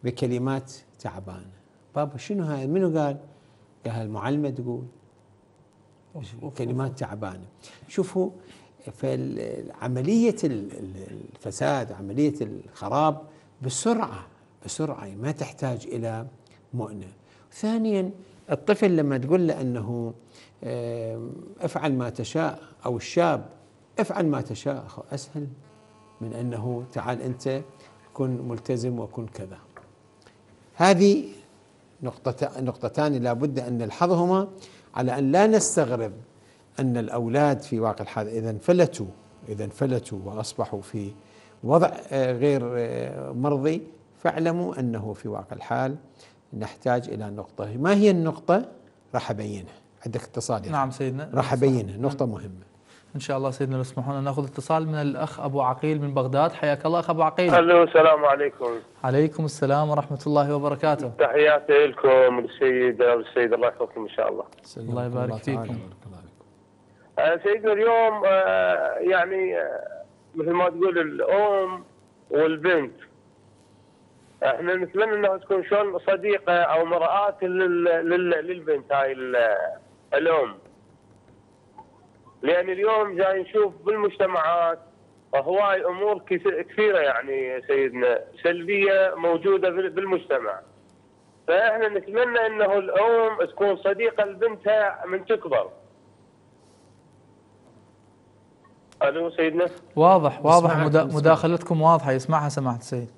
بكلمات تعبانة. بابا شنو هاي؟ منو قال؟ قال المعلمة تقول كلمات تعبانة. شوفوا، فعملية الفساد، عملية الخراب بسرعة ما تحتاج إلى مؤنة. ثانيا، الطفل لما تقول له أنه افعل ما تشاء، أو الشاب افعل ما تشاء، أسهل من أنه تعال أنت كن ملتزم وكن كذا. هذه نقطتان لابد أن نلحظهما على أن لا نستغرب أن الأولاد في واقع الحال إذا انفلتوا وأصبحوا في وضع غير مرضي، فاعلموا أنه في واقع الحال نحتاج إلى نقطة. ما هي النقطة؟ راح أبينها. عندك اتصال؟ نعم سيدنا، راح أبينها، نقطة مهمة إن شاء الله. سيدنا لو تسمحونا نأخذ اتصال من الأخ أبو عقيل من بغداد. حياك الله أخ أبو عقيل. ألو، السلام عليكم. عليكم السلام ورحمة الله وبركاته. تحياتي لكم السيد الله يحفظكم إن شاء الله. الله يبارك فيكم. سيدنا اليوم يعني مثل ما تقول الأم والبنت، احنا نتمنى انها تكون شلون صديقه او مرآة للبنت هاي الأم، لأن اليوم جاي نشوف بالمجتمعات هواي أمور كثيرة يعني سيدنا سلبية موجودة بالمجتمع، فإحنا نتمنى أنه الأم تكون صديقة لبنتها من تكبر. قالوا سيدنا. واضح واضح مداخلتكم واضحة يسمعها سماحة السيد.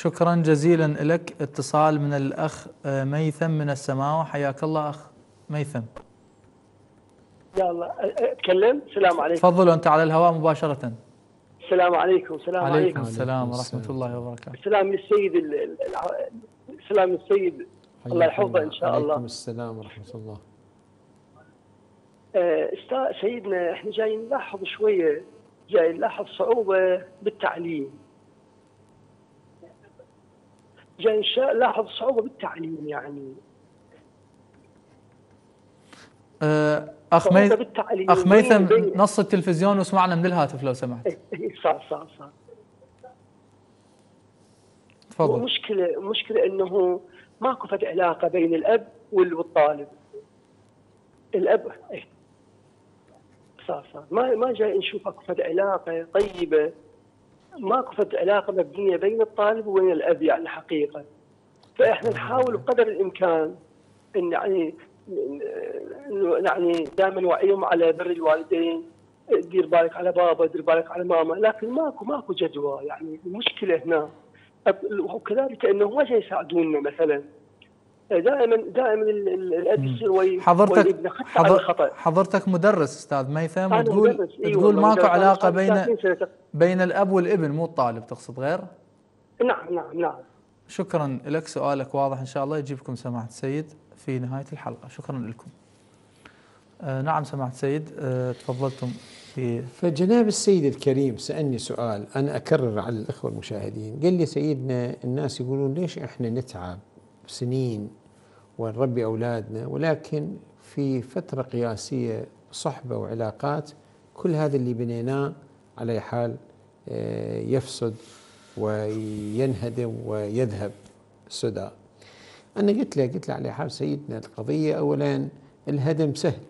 شكرا جزيلا لك. اتصال من الأخ ميثم من السماوة، حياك الله أخ ميثم. يا الله اتكلم. السلام عليكم. تفضل وأنت على الهواء مباشرة. السلام عليكم. السلام عليكم. عليكم السلام ورحمة الله وبركاته. السلام للسيد السلام للسيد الله يحفظه إن شاء الله. وعليكم السلام ورحمة الله. استاذ سيدنا احنا جايين نلاحظ شويه، جاي نلاحظ صعوبه بالتعليم. جاي نلاحظ صعوبه بالتعليم يعني. اخ ميثم نص التلفزيون واسمعنا من الهاتف لو سمحت. صح. تفضل. المشكله انه ماكو فد علاقه بين الاب والطالب. الاب صار ما جاي نشوف اكو فد علاقه طيبه، ماكو فد علاقه مبنيه بين الطالب وبين الاب يعني الحقيقه. فاحنا نحاول بقدر الامكان ان يعني دائما نوعيهم على بر الوالدين، دير بالك على بابا، دير بالك على ماما، لكن ماكو جدوى يعني. المشكله هنا وكذلك انه ما جاي يساعدونا مثلا. دائما الاب يصير ويبنى حتى على الخطا. حضرتك مدرس استاذ ميثم وتقول ماكو علاقه بين الاب والابن مو الطالب، تقصد غير؟ نعم. شكرا لك، سؤالك واضح ان شاء الله يجيبكم سماحه السيد في نهايه الحلقه، شكرا لكم. نعم سماحه السيد تفضلتم في. فجناب السيد الكريم سالني سؤال انا اكرر على الاخوه المشاهدين، قال لي سيدنا الناس يقولون ليش احنا نتعب سنين ونربي أولادنا ولكن في فترة قياسية صحبة وعلاقات كل هذا اللي بنيناه على حال يفسد وينهدم ويذهب سدى. أنا قلت له على حال سيدنا القضية أولا الهدم سهل،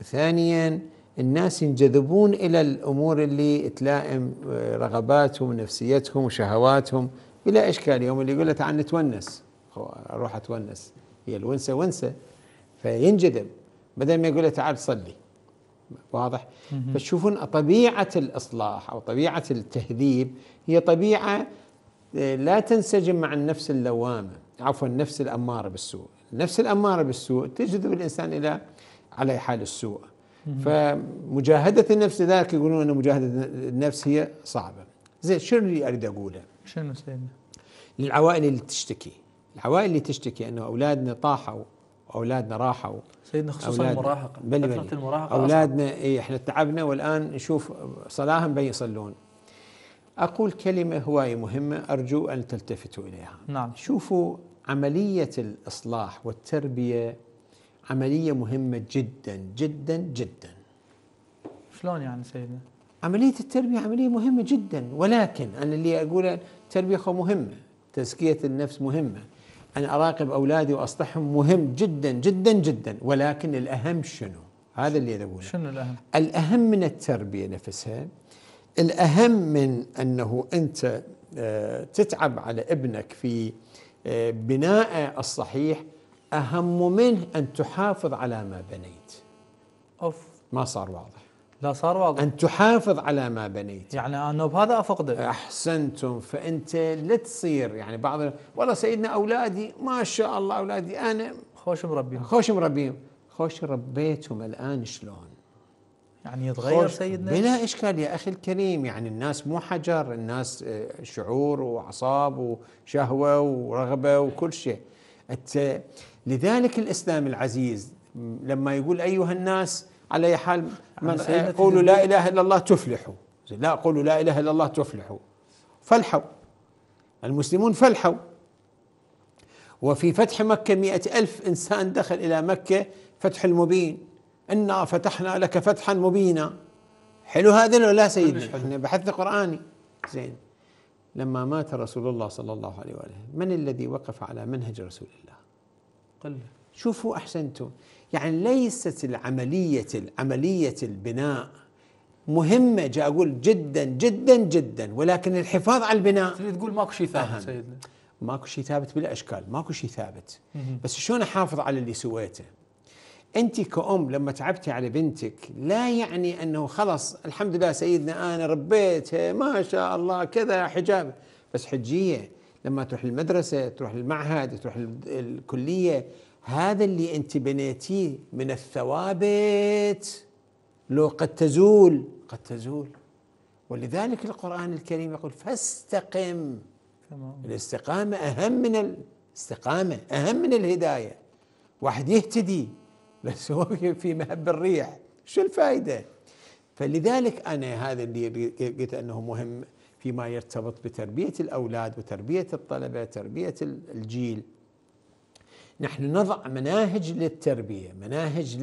وثانيا الناس ينجذبون إلى الأمور اللي تلائم رغباتهم ونفسيتهم وشهواتهم بلا إشكال. يوم اللي يقول له تعال نتونس اروح اتونس، هي الونسه ونسه فينجذب، بدل ما يقول له تعال صلي. واضح؟ فتشوفون طبيعه الاصلاح او طبيعه التهذيب هي طبيعه لا تنسجم مع النفس اللوامه، عفوا النفس الاماره بالسوء، النفس الاماره بالسوء تجذب الانسان الى على حال السوء. فمجاهده النفس لذلك يقولون ان مجاهده النفس هي صعبه. زين شنو اللي اريد اقوله؟ شنو سيدنا؟ للعوائل اللي تشتكي، انه اولادنا طاحوا، اولادنا راحوا سيدنا، خصوصا المراهقه، فتره المراهقه اولادنا احنا تعبنا والان نشوف صلاهم بين يصلون. اقول كلمه هوايه مهمه ارجو ان تلتفتوا اليها. نعم. شوفوا عمليه الاصلاح والتربيه عمليه مهمه جدا جدا جدا. شلون يعني سيدنا؟ عمليه التربيه عمليه مهمه جدا، ولكن انا اللي اقوله التربيه مهمه، تزكيه النفس مهمه، أنا أراقب أولادي وأصلحهم مهم جدا جدا جدا، ولكن الأهم شنو؟ هذا اللي أقوله. شنو الأهم؟ الأهم من التربية نفسها، الأهم من أنه أنت تتعب على ابنك في بنائه الصحيح، أهم منه أن تحافظ على ما بنيت. أوف، ما صار واضح. لا صار واضح. أن تحافظ على ما بنيت، يعني أنا بهذا أفقده. أحسنتم. فأنت لا تصير يعني بعض والله سيدنا أولادي ما شاء الله أولادي أنا خوش ربيتهم الآن شلون؟ يعني يتغير سيدنا؟ بلا إشكال يا أخي الكريم، يعني الناس مو حجر، الناس شعور وأعصاب وشهوة ورغبة وكل شيء. لذلك الإسلام العزيز لما يقول أيها الناس على حال من قولوا لا إله إلا الله تفلحوا، لا قولوا لا إله إلا الله تفلحوا، فلحوا المسلمون، فلحوا. وفي فتح مكة 100,000 إنسان دخل إلى مكة، فتح المبين، إنا فتحنا لك فتحا مبينا. حلو هذا لو لا سيدنا؟ احنا بحث قرآني. زين لما مات رسول الله صلى الله عليه وآله من الذي وقف على منهج رسول الله؟ قل. شوفوا أحسنتم، يعني ليست العملية البناء مهمة، جاء أقول جدا جدا جدا، ولكن الحفاظ على البناء. تقول ماكو شيء ثابت سيدنا؟ ماكو شيء ثابت بلا أشكال، ماكو شيء ثابت، بس شلون أحافظ على اللي سويته؟ أنت كأم لما تعبتي على بنتك لا يعني أنه خلص الحمد لله سيدنا أنا ربيتها ما شاء الله كذا حجاب بس حجية. لما تروح المدرسة تروح المعهد تروح الكلية، هذا اللي أنت بنيتيه من الثوابت لو قد تزول قد تزول. ولذلك القرآن الكريم يقول فاستقم. تمام. الاستقامة أهم من الاستقامة أهم من الهداية. واحد يهتدي بس هو في مهب الريح شو الفائدة؟ فلذلك أنا هذا اللي قلت أنه مهم فيما يرتبط بتربية الأولاد وتربية الطلبة تربية الجيل. نحن نضع مناهج للتربية، مناهج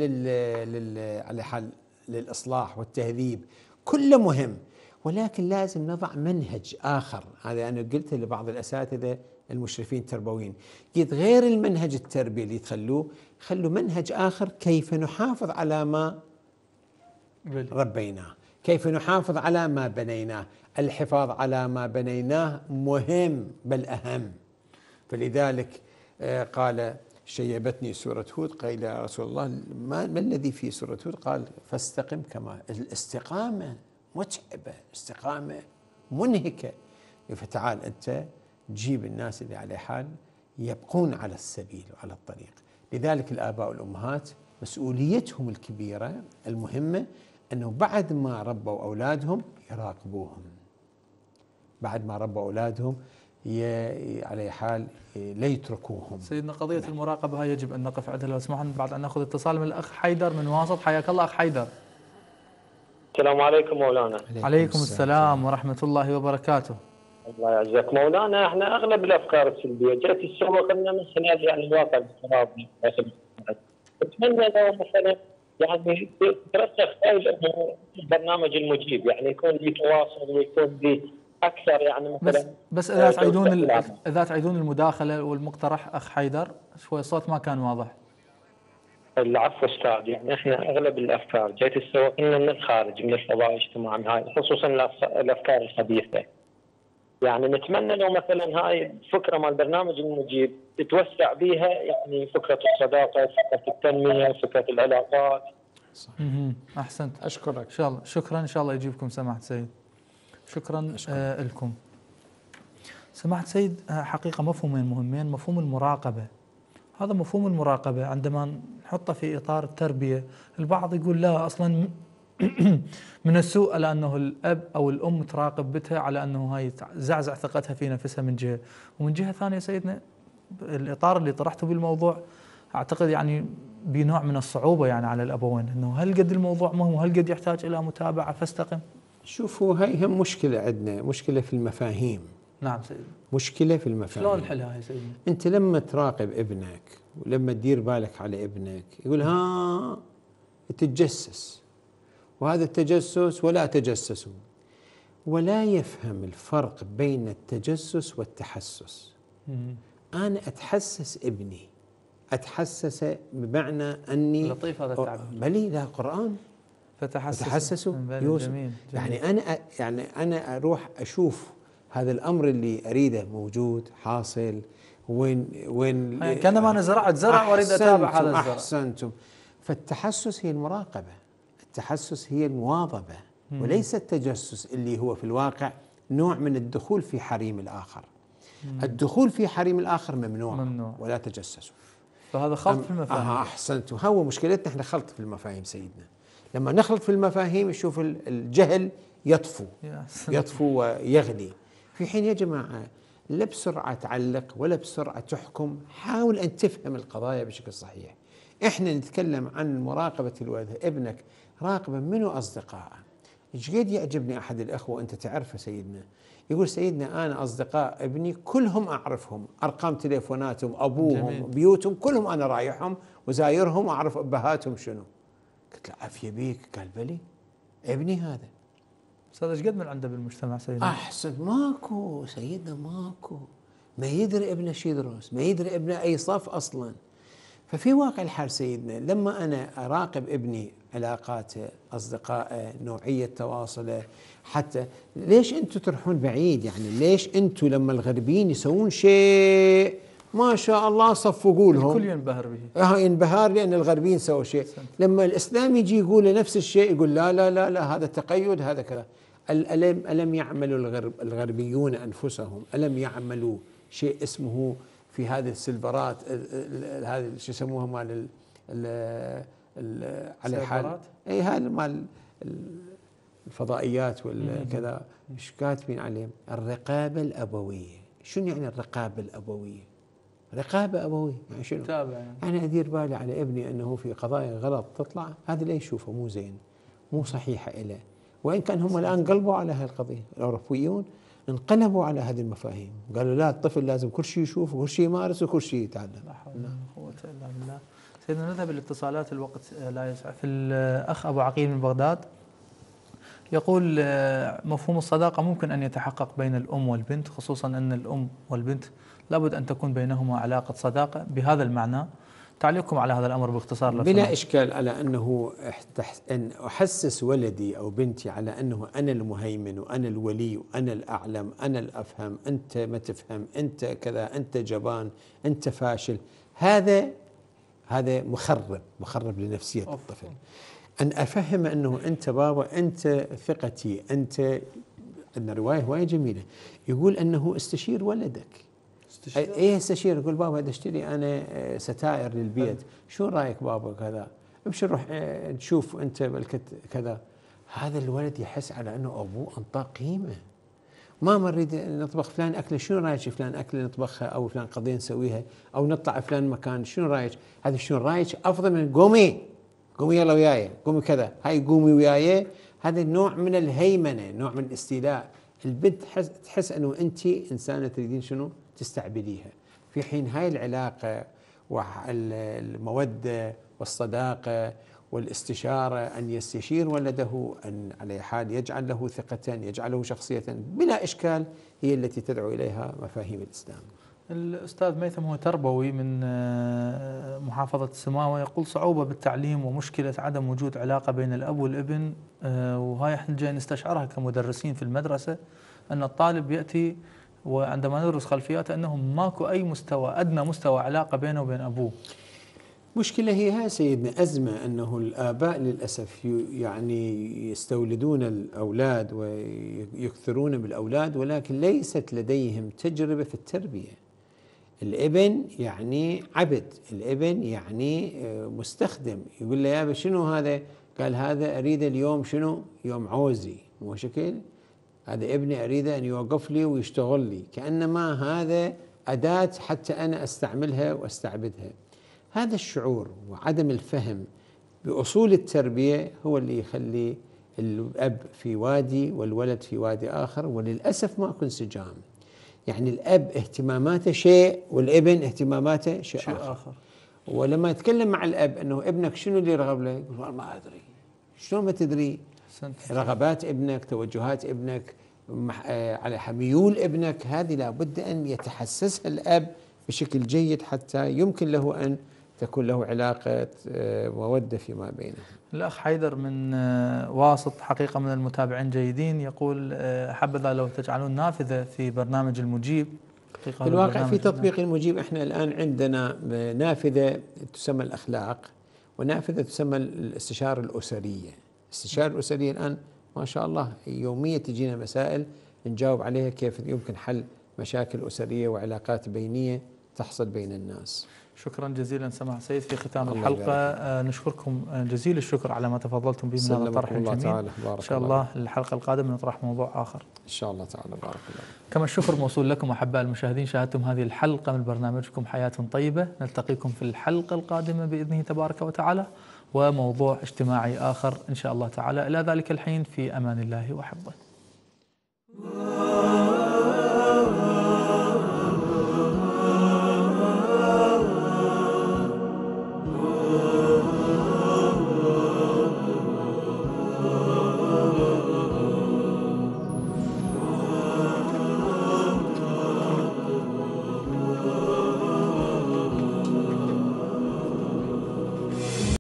على حال للإصلاح والتهذيب كله مهم، ولكن لازم نضع منهج آخر. هذا أنا قلته لبعض الأساتذة المشرفين التربويين، قلت غير المنهج التربية اللي تخلوه، خلوا منهج آخر كيف نحافظ على ما ربيناه، كيف نحافظ على ما بنيناه. الحفاظ على ما بنيناه مهم بل أهم. فلذلك قال شيبتني سورة هود قيل يا رسول الله ما الذي في سورة هود؟ قال فاستقم كما. الاستقامة متعبة، الاستقامة منهكة، فتعال أنت جيب الناس اللي على حال يبقون على السبيل وعلى الطريق. لذلك الآباء والأمهات مسؤوليتهم الكبيرة المهمة أنه بعد ما ربوا أولادهم يراقبوهم، بعد ما ربوا أولادهم على حال لا يتركوهم. سيدنا قضية المراقبة هاي يجب أن نقف عندها لو سمحنا بعد أن نأخذ اتصال من الأخ حيدر من واسط. حياك الله أخ حيدر. السلام عليكم مولانا. عليكم السلام ورحمة الله وبركاته. الله يعزك مولانا. احنا أغلب الأفكار السلبية جت السوق لنا من خلال يعني الواقع الافتراضي. أتمنى لو مثلا يعني ترسخ هاي الأمور البرنامج المجيب، يعني يكون لي تواصل ويكون لي أكثر يعني مثلا بس إذا تعيدون المداخلة والمقترح أخ حيدر شوي الصوت ما كان واضح. العفو أستاذ، يعني إحنا أغلب الأفكار جيت السوق لنا من الخارج من الفضاء الاجتماعي هاي، خصوصا الأفكار الخبيثة. يعني نتمنى لو مثلا هاي الفكرة مال البرنامج المجيب تتوسع بيها، يعني فكرة الصداقة وفكرة التنمية وفكرة العلاقات. أحسنت. أشكرك. إن شاء الله شكرا. إن شاء الله يجيبكم سماحة سيد. شكرا لكم سماحة سيد. حقيقة مفهومين مهمين. مفهوم المراقبة، هذا مفهوم المراقبة عندما نحطه في إطار التربية البعض يقول لا أصلا من السوء لأنه الأب أو الأم تراقب بتها على أنه هاي زعزع ثقتها في نفسها من جهة، ومن جهة ثانية سيدنا الإطار اللي طرحته بالموضوع أعتقد يعني بنوع من الصعوبة يعني على الأبوين، أنه هل قد الموضوع مهم وهل قد يحتاج إلى متابعة فاستقم؟ شوفوا هاي هم مشكلة عندنا، مشكلة في المفاهيم. نعم سيدنا. مشكلة في المفاهيم. شلون نحلها يا سيدنا؟ أنت لما تراقب ابنك ولما تدير بالك على ابنك يقول ها تتجسس، وهذا التجسس ولا تجسسوا، ولا يفهم الفرق بين التجسس والتحسس. أنا أتحسس ابني، أتحسس بمعنى أني لطيف هذا التعبير بلي له قرآن فتحسسوا يوسف. جميل. يعني أنا أروح أشوف هذا الأمر اللي أريده موجود حاصل وين يعني كأنما أنا زرعت زرع وأريد أتابع هذا الزرع. أحسنتم. فالتحسس هي المراقبة، التحسس هي المواظبة، وليس التجسس اللي هو في الواقع نوع من الدخول في حريم الآخر. الدخول في حريم الآخر ممنوع. ولا تجسسوا. فهذا خلط في المفاهيم. أحسنتم. هو مشكلتنا احنا خلط في المفاهيم سيدنا. لما نخلط في المفاهيم يشوف الجهل يطفو ويغلي. في حين يا جماعة لا بسرعة تعلق ولا بسرعة تحكم، حاول أن تفهم القضايا بشكل صحيح. احنا نتكلم عن مراقبة الوالد. ابنك راقبا منو أصدقائه؟ ايش يعجبني أحد الأخوة أنت تعرفه سيدنا، يقول سيدنا أنا أصدقاء ابني كلهم أعرفهم، أرقام تليفوناتهم أبوهم. جميل. بيوتهم كلهم أنا رايحهم وزايرهم وأعرف أبهاتهم شنو. قلت له عافية بيك. قال بلي ابني هذا. أستاذ ايش قد من عنده بالمجتمع سيدنا؟ أحسن. ماكو سيدنا، ماكو. ما يدري ابنه شو يدرس، ما يدري ابنه أي صف أصلا. ففي واقع الحال سيدنا لما أنا أراقب ابني علاقاته أصدقائه نوعية تواصله، حتى ليش أنتم تروحون بعيد؟ يعني ليش أنتم لما الغربيين يسوون شيء ما شاء الله صفقوا لهم، الكل ينبهر به. ينبهر لأن الغربيين سووا شيء. لما الإسلام يجي يقول نفس الشيء يقول لا لا لا لا، هذا تقيد، هذا كذا. ألم يعمل الغربيون أنفسهم؟ ألم يعملوا شيء اسمه في هذه السيلفرات، هذه شو يسموها مال على الحال، اي هذا مال الفضائيات والكذا، مش كاتبين عليهم الرقابه الابويه؟ شنو يعني الرقابه الابويه؟ رقابه ابويه يعني شنو؟ انا ادير بالي على ابني انه في قضايا غلط تطلع، هذا اللي يشوفه مو زين، مو صحيحه له، وان كان هم الان قلبوا على هذه القضيه، الاوروبيون انقلبوا على هذه المفاهيم، قالوا لا الطفل لازم كل شيء يشوف وكل شيء يمارس وكل شيء يتعلم. لا حول ولا قوة إلا بالله. سيدنا نذهب للاتصالات، الوقت لا يسعف. الأخ أبو عقيل من بغداد يقول مفهوم الصداقة ممكن أن يتحقق بين الأم والبنت، خصوصا أن الأم والبنت لابد أن تكون بينهما علاقة صداقة بهذا المعنى. تعليقكم على هذا الأمر باختصار لو سمحت. بلا إشكال على أنه أن أحسس ولدي أو بنتي على أنه أنا المهيمن وأنا الولي وأنا الأعلم، أنا الأفهم، أنت ما تفهم، أنت كذا، أنت جبان، أنت فاشل، هذا مخرب لنفسية الطفل. أن أفهم أنه أنت بابا، أنت ثقتي، أنت. عندنا رواية جميلة يقول أنه استشير ولدك. ايه استشير، يقول بابا بدي اشتري انا ستائر للبيت، شو رايك بابا كذا؟ امشي نروح نشوف انت بلكت كذا. هذا الولد يحس على انه ابوه انطاه قيمه. ماما نريد نطبخ فلان اكله، شنو رايك فلان اكله نطبخها، او فلان قضيه نسويها، او نطلع فلان مكان، شنو رايك؟ هذا شنو رايك؟ افضل من قومي يلا وياي، قومي كذا، هاي قومي وياي. هذا نوع من الهيمنه، نوع من الاستيلاء. البنت تحس انه انت انسانه تريدين شنو؟ تستعبديها. في حين هاي العلاقة والمودة والصداقة والاستشارة، أن يستشير ولده، أن على حال يجعل له ثقة، يجعله شخصية بلا إشكال هي التي تدعو إليها مفاهيم الإسلام. الأستاذ ميثم هو تربوي من محافظة السماوة، يقول صعوبة بالتعليم ومشكلة عدم وجود علاقة بين الأب والابن، وهاي احنا جاي نستشعرها كمدرسين في المدرسة، أن الطالب يأتي وعندما ندرس خلفياته أنهم ماكو أي مستوى، أدنى مستوى علاقة بينه وبين أبوه. مشكلة هي سيدنا أزمة، أنه الآباء للأسف يعني يستولدون الأولاد ويكثرون بالأولاد، ولكن ليست لديهم تجربة في التربية. الابن يعني عبد، الابن يعني مستخدم. يقول له يابا شنو هذا؟ قال هذا أريد اليوم شنو؟ يوم عوزي، مو شكل؟ هذا ابني أريده أن يوقف لي ويشتغل لي، كأنما هذا أداة حتى أنا أستعملها وأستعبدها. هذا الشعور وعدم الفهم بأصول التربية هو اللي يخلي الأب في وادي والولد في وادي آخر، وللأسف ماكو انسجام. يعني الأب اهتماماته شيء والابن اهتماماته شيء آخر. ولما يتكلم مع الأب أنه ابنك شنو اللي رغب له؟ يقول ما أدري. شنو ما تدري؟ رغبات ابنك، توجهات ابنك، على ميول ابنك، هذه لابد أن يتحسسها الأب بشكل جيد حتى يمكن له أن تكون له علاقة مودة فيما بينه. الأخ حيدر من واسط، حقيقة من المتابعين جيدين، يقول حبذا لو تجعلون نافذة في برنامج المجيب. في الواقع في تطبيق المجيب احنا الآن عندنا نافذة تسمى الأخلاق، ونافذة تسمى الاستشارة الأسرية. الاستشارة الأسرية الآن ما شاء الله يوميا تجينا مسائل نجاوب عليها، كيف يمكن حل مشاكل أسرية وعلاقات بينية تحصل بين الناس. شكرا جزيلا سماحة السيد. في ختام الحلقة نشكركم جزيل الشكر على ما تفضلتم به من هذا الطرح الجميل. إن شاء الله الحلقة القادمة نطرح موضوع آخر إن شاء الله تعالى. بارك الله. كما الشكر موصول لكم أحباء المشاهدين، شاهدتم هذه الحلقة من برنامجكم حياة طيبة. نلتقيكم في الحلقة القادمة بإذنه تبارك وتعالى وموضوع اجتماعي آخر إن شاء الله تعالى. إلى ذلك الحين في أمان الله وحفظه.